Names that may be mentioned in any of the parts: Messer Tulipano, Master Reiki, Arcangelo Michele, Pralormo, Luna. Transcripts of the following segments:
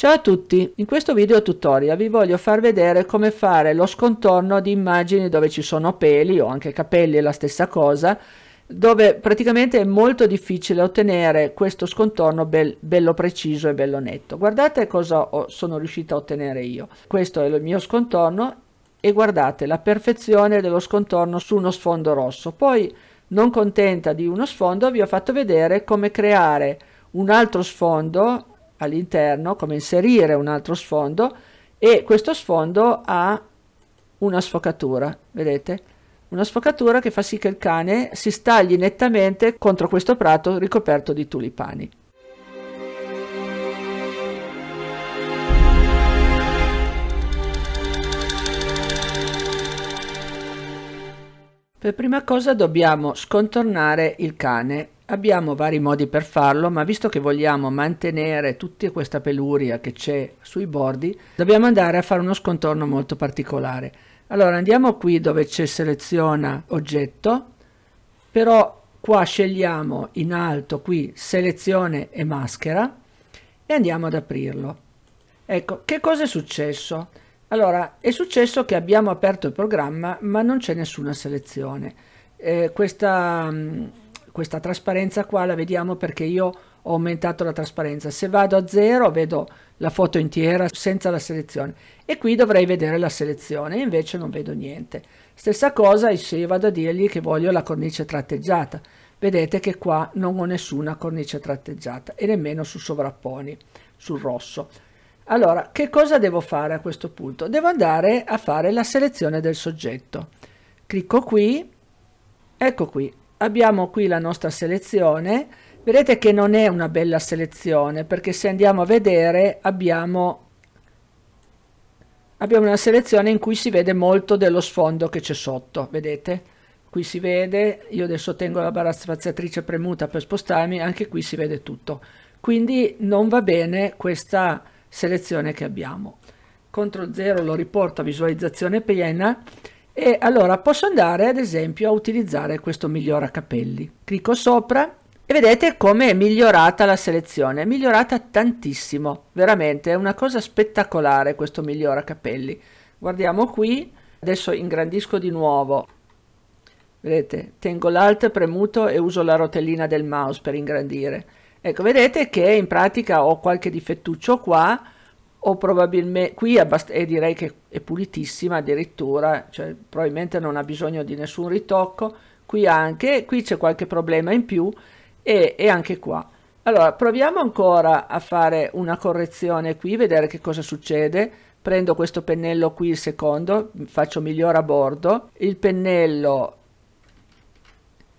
Ciao a tutti, in questo video tutorial vi voglio far vedere come fare lo scontorno di immagini dove ci sono peli o anche capelli, è la stessa cosa, dove praticamente è molto difficile ottenere questo scontorno bello preciso e bello netto. Guardate cosa sono riuscito a ottenere io. Questo è il mio scontorno e guardate la perfezione dello scontorno su uno sfondo rosso. Poi, non contenta di uno sfondo, vi ho fatto vedere come creare un altro sfondo all'interno, come inserire un altro sfondo, e questo sfondo ha una sfocatura, vedete? Una sfocatura che fa sì che il cane si stagli nettamente contro questo prato ricoperto di tulipani. Per prima cosa dobbiamo scontornare il cane. Abbiamo vari modi per farlo, ma visto che vogliamo mantenere tutta questa peluria che c'è sui bordi, dobbiamo andare a fare uno scontorno molto particolare. Allora andiamo qui dove c'è seleziona oggetto, però qua scegliamo in alto qui selezione e maschera e andiamo ad aprirlo. Ecco, che cosa è successo? Allora è successo che abbiamo aperto il programma ma non c'è nessuna selezione. Questa trasparenza qua la vediamo perché io ho aumentato la trasparenza. Se vado a 0 vedo la foto intera senza la selezione e qui dovrei vedere la selezione, invece non vedo niente. Stessa cosa se io vado a dirgli che voglio la cornice tratteggiata, vedete che qua non ho nessuna cornice tratteggiata e nemmeno su sovrapponi, sul rosso. Allora che cosa devo fare a questo punto? Devo andare a fare la selezione del soggetto. Clicco qui, ecco qui. Abbiamo qui la nostra selezione, vedete che non è una bella selezione perché se andiamo a vedere abbiamo una selezione in cui si vede molto dello sfondo che c'è sotto, vedete? Qui si vede, io adesso tengo la barra spaziatrice premuta per spostarmi, anche qui si vede tutto. Quindi non va bene questa selezione che abbiamo. CTRL 0 lo riporto a visualizzazione piena. E allora posso andare ad esempio a utilizzare questo migliora capelli. Clicco sopra e vedete come è migliorata la selezione, è migliorata tantissimo, veramente è una cosa spettacolare questo migliora capelli. Guardiamo qui, adesso ingrandisco di nuovo, vedete, tengo l'Alt premuto e uso la rotellina del mouse per ingrandire. Ecco, vedete che in pratica ho qualche difettuccio qua, o probabilmente qui e direi che è pulitissima addirittura, cioè probabilmente non ha bisogno di nessun ritocco. Qui anche, qui c'è qualche problema in più e anche qua. Allora proviamo ancora a fare una correzione qui, vedere che cosa succede. Prendo questo pennello qui, il secondo, faccio migliora a bordo, il pennello,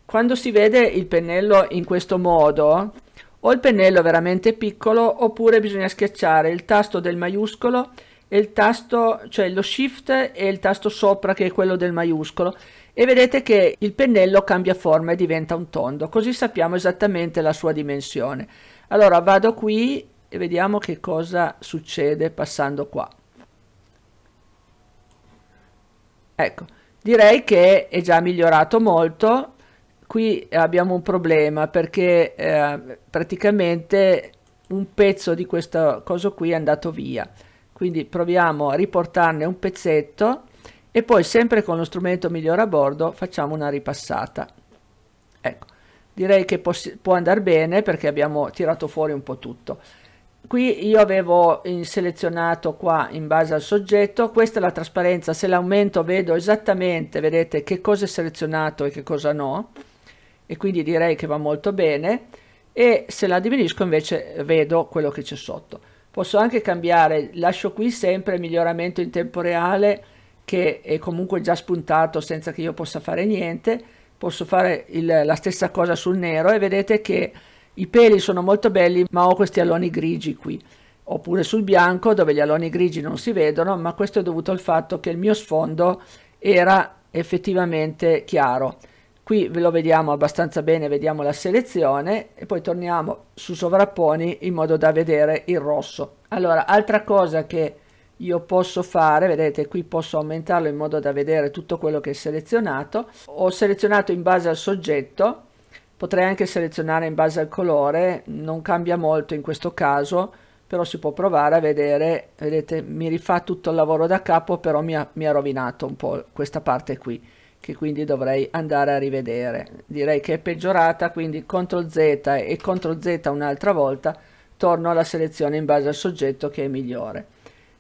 quando si vede il pennello in questo modo o il pennello è veramente piccolo oppure bisogna schiacciare il tasto del maiuscolo e il tasto, cioè lo shift e il tasto sopra che è quello del maiuscolo, e vedete che il pennello cambia forma e diventa un tondo, così sappiamo esattamente la sua dimensione. Allora vado qui e vediamo che cosa succede passando qua. Ecco, direi che è già migliorato molto. Qui abbiamo un problema perché praticamente un pezzo di questo coso qui è andato via, quindi proviamo a riportarne un pezzetto e poi sempre con lo strumento migliora a bordo facciamo una ripassata. Ecco, direi che può andare bene perché abbiamo tirato fuori un po' tutto. Qui io avevo selezionato qua in base al soggetto, questa è la trasparenza, se l'aumento vedo esattamente, vedete, che cosa è selezionato e che cosa no. E quindi direi che va molto bene, e se la diminuisco invece vedo quello che c'è sotto. Posso anche cambiare, lascio qui sempre miglioramento in tempo reale che è comunque già spuntato senza che io possa fare niente. Posso fare la stessa cosa sul nero e vedete che i peli sono molto belli ma ho questi aloni grigi qui, oppure sul bianco dove gli aloni grigi non si vedono, ma questo è dovuto al fatto che il mio sfondo era effettivamente chiaro. Qui ve lo vediamo abbastanza bene, vediamo la selezione e poi torniamo su sovrapponi in modo da vedere il rosso. Allora, altra cosa che io posso fare, vedete, qui posso aumentarlo in modo da vedere tutto quello che è selezionato. Ho selezionato in base al soggetto, potrei anche selezionare in base al colore, non cambia molto in questo caso, però si può provare a vedere. Vedete, mi rifà tutto il lavoro da capo, però mi ha rovinato un po' questa parte qui, che quindi dovrei andare a rivedere. Direi che è peggiorata, quindi CTRL Z e CTRL Z un'altra volta, torno alla selezione in base al soggetto che è migliore.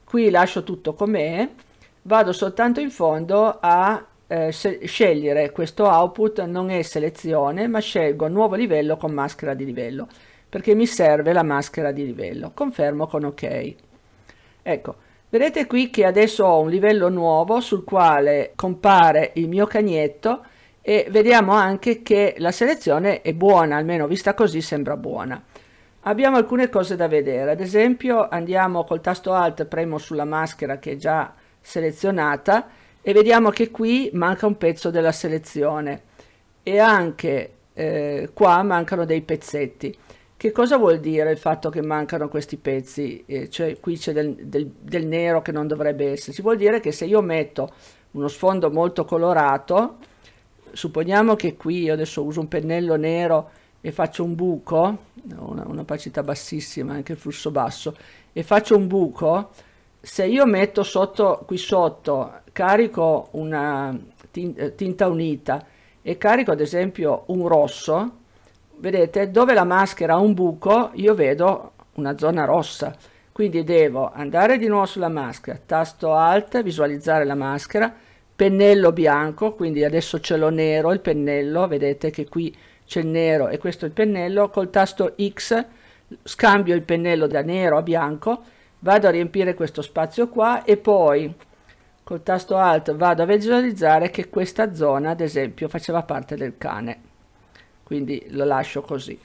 Qui lascio tutto com'è, vado soltanto in fondo a scegliere questo output, non è selezione, ma scelgo nuovo livello con maschera di livello, perché mi serve la maschera di livello. Confermo con ok. Ecco, vedete qui che adesso ho un livello nuovo sul quale compare il mio cagnetto, e vediamo anche che la selezione è buona, almeno vista così sembra buona. Abbiamo alcune cose da vedere, ad esempio andiamo col tasto Alt, premo sulla maschera che è già selezionata, e vediamo che qui manca un pezzo della selezione, e anche qua mancano dei pezzetti. Che cosa vuol dire il fatto che mancano questi pezzi? Cioè qui c'è del nero che non dovrebbe esserci. Vuol dire che se io metto uno sfondo molto colorato, supponiamo che qui io adesso uso un pennello nero e faccio un buco, un'opacità bassissima, anche il flusso basso, e faccio un buco. Se io metto sotto, qui sotto, carico una tinta unita e carico ad esempio un rosso, vedete, dove la maschera ha un buco io vedo una zona rossa, quindi devo andare di nuovo sulla maschera, tasto Alt, visualizzare la maschera, pennello bianco, quindi adesso ce l'ho nero il pennello, vedete che qui c'è il nero e questo è il pennello, col tasto X scambio il pennello da nero a bianco, vado a riempire questo spazio qua e poi col tasto Alt vado a visualizzare che questa zona ad esempio faceva parte del cane, quindi lo lascio così.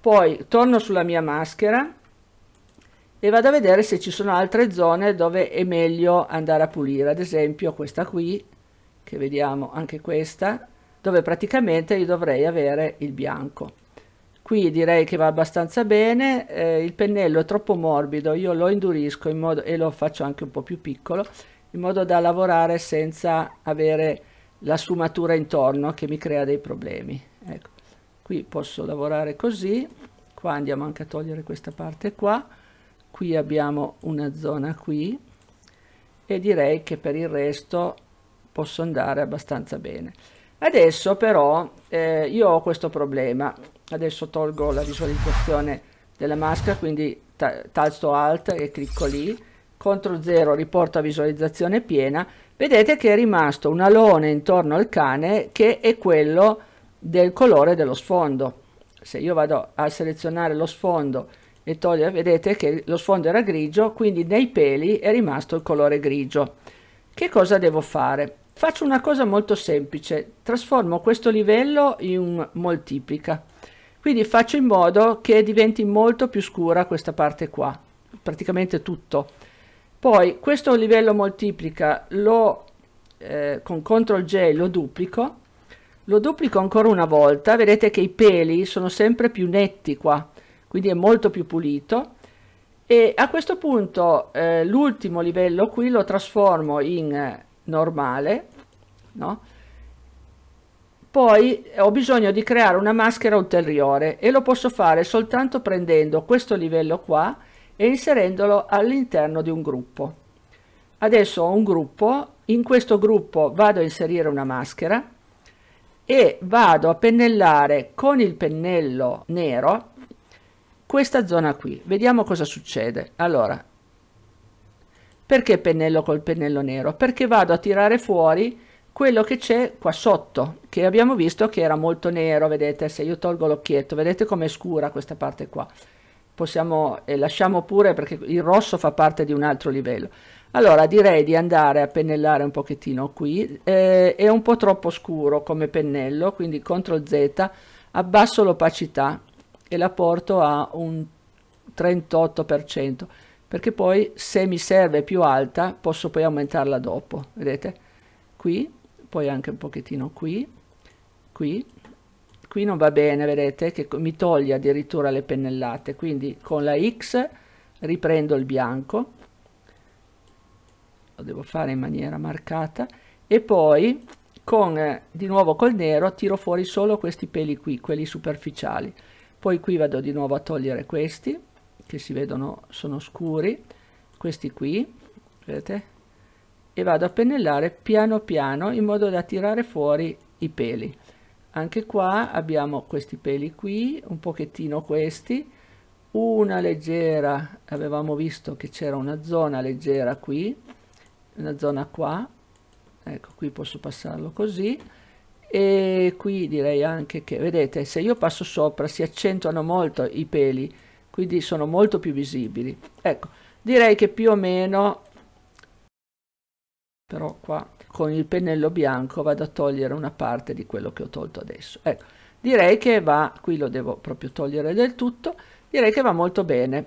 Poi torno sulla mia maschera e vado a vedere se ci sono altre zone dove è meglio andare a pulire, ad esempio questa qui che vediamo, anche questa, dove praticamente io dovrei avere il bianco. Qui direi che va abbastanza bene, il pennello è troppo morbido, io lo indurisco in modo, e lo faccio anche un po' più piccolo, in modo da lavorare senza avere la sfumatura intorno che mi crea dei problemi. Ecco, qui posso lavorare così, qua andiamo anche a togliere questa parte qua, qui abbiamo una zona qui, e direi che per il resto posso andare abbastanza bene. Adesso però io ho questo problema. Adesso tolgo la visualizzazione della maschera, quindi tasto Alt e clicco lì, CTRL 0 riporto a visualizzazione piena, vedete che è rimasto un alone intorno al cane che è quello del colore dello sfondo. Se io vado a selezionare lo sfondo e togliere, vedete che lo sfondo era grigio, quindi nei peli è rimasto il colore grigio. Che cosa devo fare? Faccio una cosa molto semplice, trasformo questo livello in moltiplica. Quindi faccio in modo che diventi molto più scura questa parte qua, praticamente tutto. Poi questo livello moltiplica lo, con CTRL J lo duplico ancora una volta, vedete che i peli sono sempre più netti qua, quindi è molto più pulito. E a questo punto l'ultimo livello qui lo trasformo in normale, no? Poi ho bisogno di creare una maschera ulteriore e lo posso fare soltanto prendendo questo livello qua e inserendolo all'interno di un gruppo. Adesso ho un gruppo, in questo gruppo vado a inserire una maschera e vado a pennellare con il pennello nero questa zona qui. Vediamo cosa succede. Allora, perché pennello col pennello nero? Perché vado a tirare fuori quello che c'è qua sotto, che abbiamo visto che era molto nero, vedete, se io tolgo l'occhietto, vedete com'è scura questa parte qua. Possiamo, lasciamo pure perché il rosso fa parte di un altro livello. Allora direi di andare a pennellare un pochettino qui, è un po' troppo scuro come pennello, quindi CTRL Z, abbasso l'opacità e la porto a un 38%, perché poi se mi serve più alta posso poi aumentarla dopo, vedete, qui. Poi anche un pochettino qui, qui non va bene, vedete che mi toglie addirittura le pennellate, quindi con la X riprendo il bianco, lo devo fare in maniera marcata, e poi con, di nuovo col nero tiro fuori solo questi peli qui, quelli superficiali, poi qui vado di nuovo a togliere questi, che si vedono sono scuri, questi qui, vedete? E vado a pennellare piano piano in modo da tirare fuori i peli. Anche qua abbiamo questi peli qui, un pochettino questi, una leggera, avevamo visto che c'era una zona leggera qui, una zona qua, ecco qui posso passarlo così, e qui direi anche che, vedete, se io passo sopra si accentuano molto i peli, quindi sono molto più visibili. Ecco, direi che più o meno, però qua con il pennello bianco vado a togliere una parte di quello che ho tolto adesso. Ecco, direi che va, qui lo devo proprio togliere del tutto, direi che va molto bene.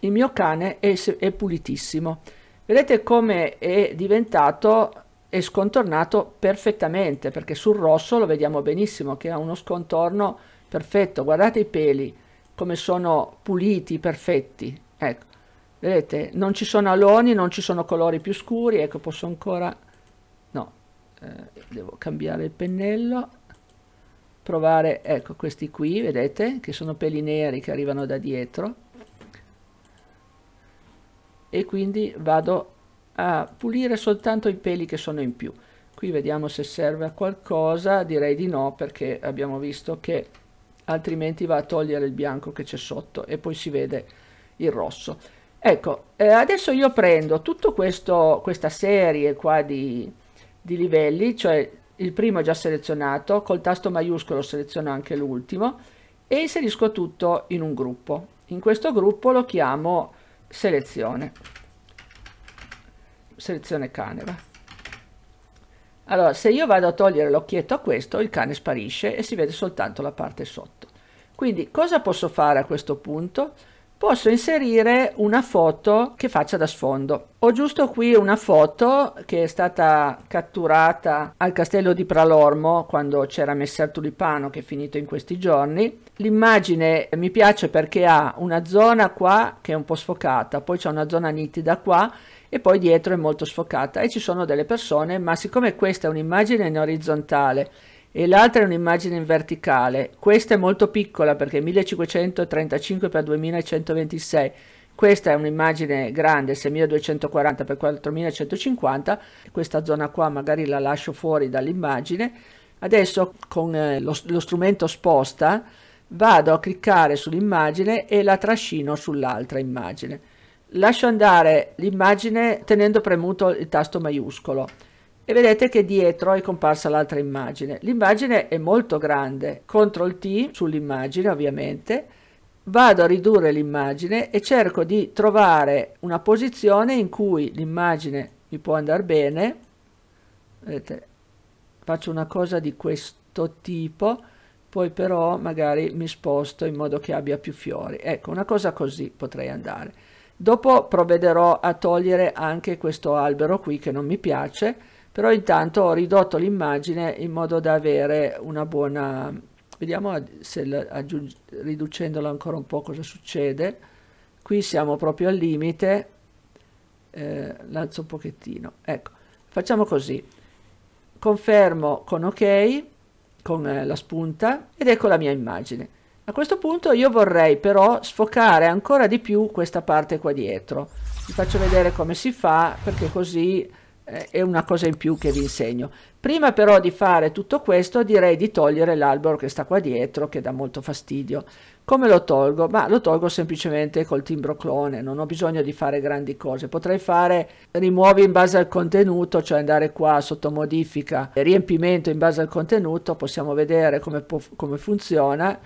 Il mio cane è pulitissimo, vedete come è diventato, è scontornato perfettamente, perché sul rosso lo vediamo benissimo che ha uno scontorno perfetto, guardate i peli come sono puliti, perfetti, ecco. Vedete, non ci sono aloni, non ci sono colori più scuri, ecco posso ancora, no, devo cambiare il pennello, provare, ecco questi qui, vedete, che sono peli neri che arrivano da dietro, e quindi vado a pulire soltanto i peli che sono in più. Qui vediamo se serve a qualcosa, direi di no, perché abbiamo visto che altrimenti va a togliere il bianco che c'è sotto e poi si vede il rosso. Ecco, adesso io prendo tutto questa serie qua di livelli, cioè il primo è già selezionato, col tasto maiuscolo seleziono anche l'ultimo e inserisco tutto in un gruppo. In questo gruppo lo chiamo selezione, selezione cane. Va. Allora, se io vado a togliere l'occhietto a questo, il cane sparisce e si vede soltanto la parte sotto. Quindi cosa posso fare a questo punto? Posso inserire una foto che faccia da sfondo. Ho giusto qui una foto che è stata catturata al castello di Pralormo quando c'era Messer Tulipano, che è finito in questi giorni. L'immagine mi piace perché ha una zona qua che è un po' sfocata, poi c'è una zona nitida qua e poi dietro è molto sfocata e ci sono delle persone, ma siccome questa è un'immagine in orizzontale e l'altra è un'immagine in verticale, questa è molto piccola perché 1535 x 2126, questa è un'immagine grande 6240 x 4150, questa zona qua magari la lascio fuori dall'immagine. Adesso con lo strumento sposta vado a cliccare sull'immagine e la trascino sull'altra immagine, lascio andare l'immagine tenendo premuto il tasto maiuscolo e vedete che dietro è comparsa l'altra immagine. L'immagine è molto grande, CTRL T sull'immagine ovviamente, vado a ridurre l'immagine e cerco di trovare una posizione in cui l'immagine mi può andare bene. Vedete, faccio una cosa di questo tipo, poi però magari mi sposto in modo che abbia più fiori, ecco una cosa così potrei andare. Dopo provvederò a togliere anche questo albero qui che non mi piace, però intanto ho ridotto l'immagine in modo da avere una buona, vediamo se riducendola ancora un po' cosa succede. Qui siamo proprio al limite, l'alzo un pochettino, ecco facciamo così, confermo con ok con la spunta ed ecco la mia immagine. A questo punto io vorrei però sfocare ancora di più questa parte qua dietro, vi faccio vedere come si fa perché così è una cosa in più che vi insegno. Prima però di fare tutto questo direi di togliere l'albero che sta qua dietro che dà molto fastidio. Come lo tolgo? Ma lo tolgo semplicemente col timbro clone, non ho bisogno di fare grandi cose. Potrei fare rimuovi in base al contenuto, cioè andare qua sotto modifica e riempimento in base al contenuto, possiamo vedere come funziona.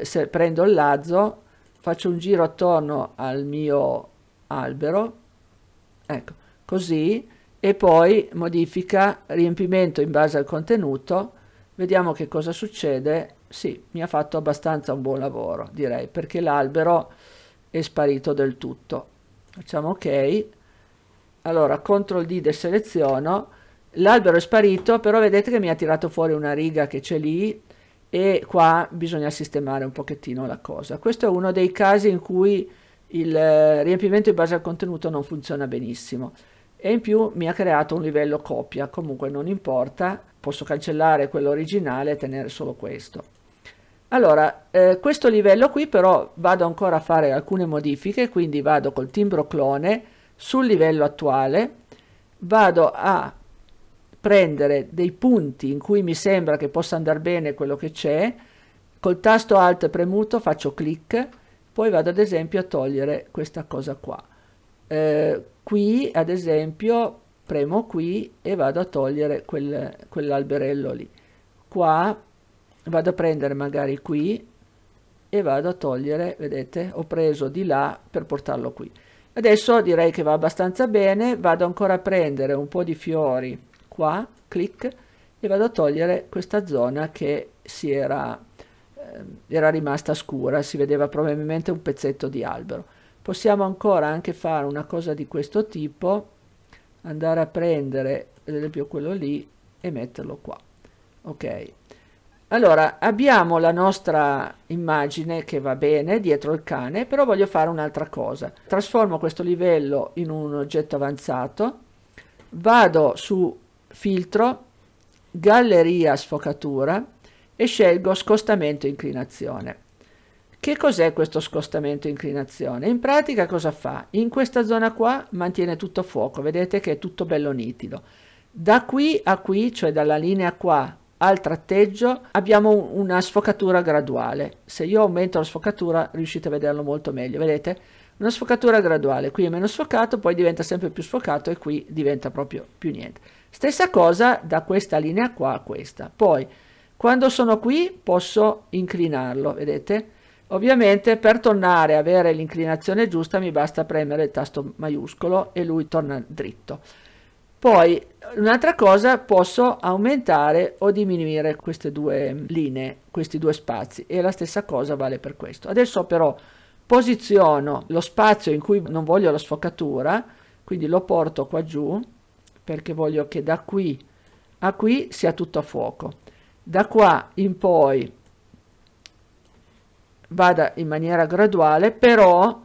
Se prendo il lazzo faccio un giro attorno al mio albero, ecco così, e poi modifica riempimento in base al contenuto, vediamo che cosa succede. Sì, mi ha fatto abbastanza un buon lavoro direi, perché l'albero è sparito del tutto. Facciamo ok, allora CTRL D deseleziono, l'albero è sparito, però vedete che mi ha tirato fuori una riga che c'è lì e qua bisogna sistemare un pochettino la cosa. Questo è uno dei casi in cui il riempimento in base al contenuto non funziona benissimo. E in più mi ha creato un livello copia, comunque non importa, posso cancellare quello originale e tenere solo questo. Allora, questo livello qui però vado ancora a fare alcune modifiche, quindi vado col timbro clone sul livello attuale, vado a prendere dei punti in cui mi sembra che possa andare bene quello che c'è, col tasto Alt premuto faccio clic, poi vado ad esempio a togliere questa cosa qua. Qui ad esempio premo qui e vado a togliere quell'alberello lì. Qua vado a prendere magari qui e vado a togliere, vedete, ho preso di là per portarlo qui. Adesso direi che va abbastanza bene, vado ancora a prendere un po' di fiori qua, clic, e vado a togliere questa zona che si era rimasta scura, si vedeva probabilmente un pezzetto di albero. Possiamo ancora anche fare una cosa di questo tipo, andare a prendere ad esempio quello lì e metterlo qua. Ok, allora abbiamo la nostra immagine che va bene dietro il cane, però voglio fare un'altra cosa. Trasformo questo livello in un oggetto avanzato, vado su filtro, galleria sfocatura e scelgo scostamento e inclinazione. Che cos'è questo scostamento e inclinazione? In pratica cosa fa? In questa zona qua mantiene tutto a fuoco, vedete che è tutto bello nitido. Da qui a qui, cioè dalla linea qua al tratteggio, abbiamo una sfocatura graduale. Se io aumento la sfocatura riuscite a vederlo molto meglio, vedete? Una sfocatura graduale, qui è meno sfocato, poi diventa sempre più sfocato e qui diventa proprio più niente. Stessa cosa da questa linea qua a questa. Poi quando sono qui posso inclinarlo, vedete? Ovviamente per tornare a avere l'inclinazione giusta mi basta premere il tasto maiuscolo e lui torna dritto. Poi un'altra cosa, posso aumentare o diminuire queste due linee, questi due spazi, e la stessa cosa vale per questo. Adesso però posiziono lo spazio in cui non voglio la sfocatura, quindi lo porto qua giù perché voglio che da qui a qui sia tutto a fuoco. Da qua in poi vada in maniera graduale, però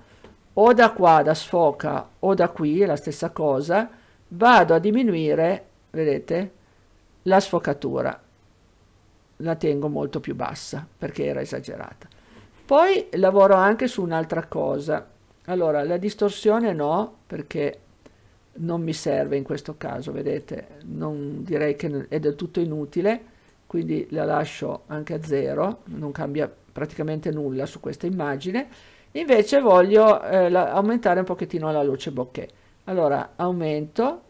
o da qua da sfoca o da qui, la stessa cosa, vado a diminuire, vedete, la sfocatura, la tengo molto più bassa perché era esagerata. Poi lavoro anche su un'altra cosa, allora la distorsione no perché non mi serve in questo caso, vedete, non direi che è del tutto inutile, quindi la lascio anche a 0, non cambia praticamente nulla su questa immagine. Invece voglio aumentare un pochettino la luce bokeh. Allora aumento,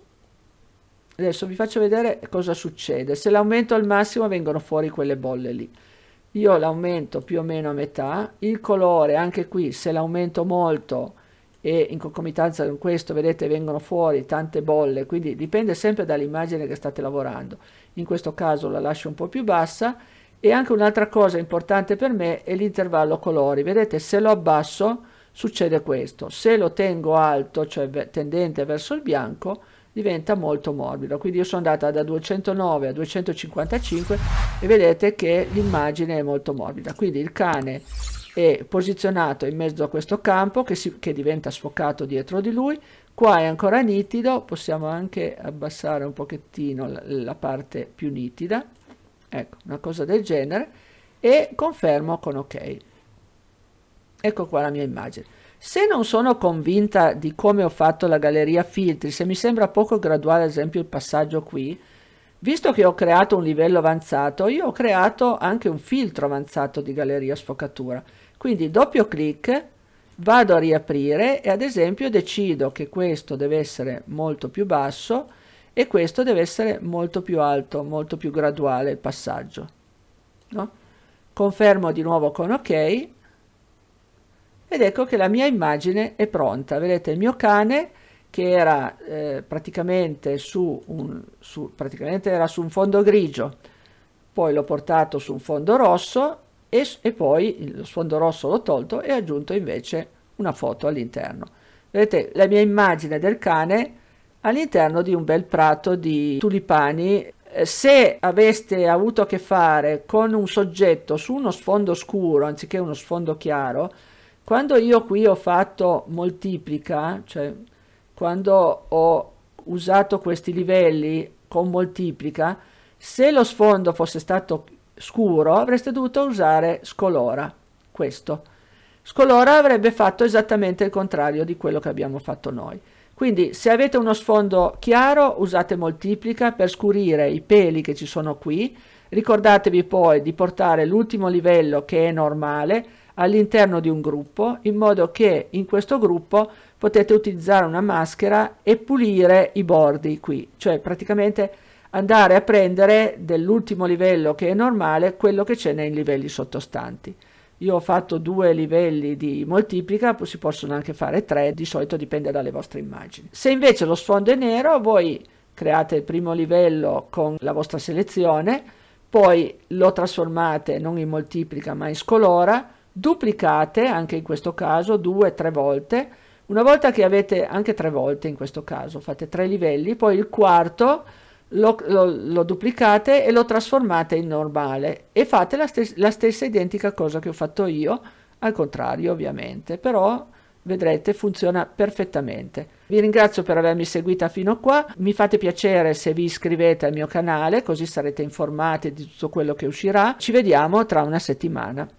adesso vi faccio vedere cosa succede. Se l'aumento al massimo vengono fuori quelle bolle lì, io l'aumento più o meno a metà. Il colore anche qui, se l'aumento molto e in concomitanza con questo, vedete, vengono fuori tante bolle, quindi dipende sempre dall'immagine che state lavorando. In questo caso la lascio un po' più bassa. E anche un'altra cosa importante per me è l'intervallo colori, vedete, se lo abbasso succede questo, se lo tengo alto, cioè tendente verso il bianco, diventa molto morbido. Quindi io sono andata da 209 a 255 e vedete che l'immagine è molto morbida. Quindi il cane è posizionato in mezzo a questo campo che diventa sfocato dietro di lui. Qua è ancora nitido, possiamo anche abbassare un pochettino la parte più nitida, ecco, una cosa del genere, e confermo con ok. Ecco qua la mia immagine. Se non sono convinta di come ho fatto la galleria filtri, se mi sembra poco graduale ad esempio il passaggio qui, visto che ho creato un livello avanzato, io ho creato anche un filtro avanzato di galleria sfocatura, quindi doppio clic, vado a riaprire e ad esempio decido che questo deve essere molto più basso e questo deve essere molto più alto, molto più graduale il passaggio, no? Confermo di nuovo con ok ed ecco che la mia immagine è pronta. Vedete il mio cane che era praticamente su un fondo grigio, poi l'ho portato su un fondo rosso e poi il fondo rosso l'ho tolto e ho aggiunto invece una foto all'interno. Vedete la mia immagine del cane all'interno di un bel prato di tulipani. Se aveste avuto a che fare con un soggetto su uno sfondo scuro anziché uno sfondo chiaro, quando io qui ho fatto moltiplica, cioè quando ho usato questi livelli con moltiplica, se lo sfondo fosse stato scuro avreste dovuto usare scolora. Questo scolora avrebbe fatto esattamente il contrario di quello che abbiamo fatto noi. Quindi se avete uno sfondo chiaro usate moltiplica per scurire i peli che ci sono qui. Ricordatevi poi di portare l'ultimo livello, che è normale, all'interno di un gruppo, in modo che in questo gruppo potete utilizzare una maschera e pulire i bordi qui, cioè praticamente andare a prendere dell'ultimo livello, che è normale, quello che c'è nei livelli sottostanti. Io ho fatto 2 livelli di moltiplica, si possono anche fare 3, di solito dipende dalle vostre immagini. Se invece lo sfondo è nero, voi create il primo livello con la vostra selezione, poi lo trasformate non in moltiplica ma in scolora, duplicate anche in questo caso 2-3 volte, una volta che avete anche 3 volte in questo caso, fate 3 livelli, poi il quarto lo duplicate e lo trasformate in normale e fate la stessa identica cosa che ho fatto io, al contrario ovviamente, però vedrete funziona perfettamente. Vi ringrazio per avermi seguita fino qua, mi fate piacere se vi iscrivete al mio canale, così sarete informati di tutto quello che uscirà. Ci vediamo tra una settimana.